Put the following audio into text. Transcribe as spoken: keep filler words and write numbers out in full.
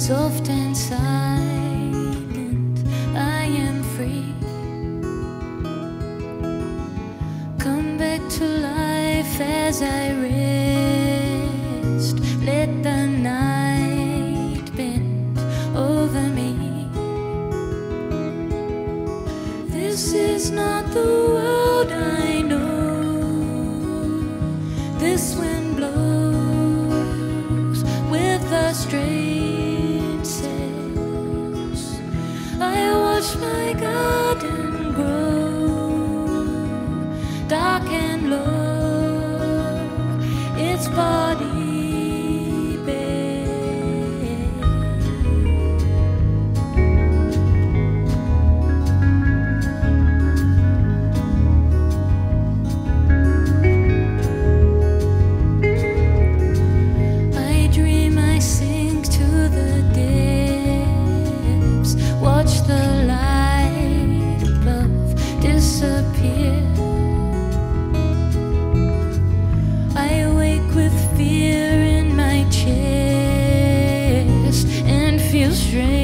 soft and silent, I am free. Come back to life as I rest. Let the night bend over me. This is not the world I know. This wind blows with a strange sense. I watch my garden grow, dark and low, its body bare. I dream I sink to the depths, watch the light above disappear. Fear in my chest and feel strange.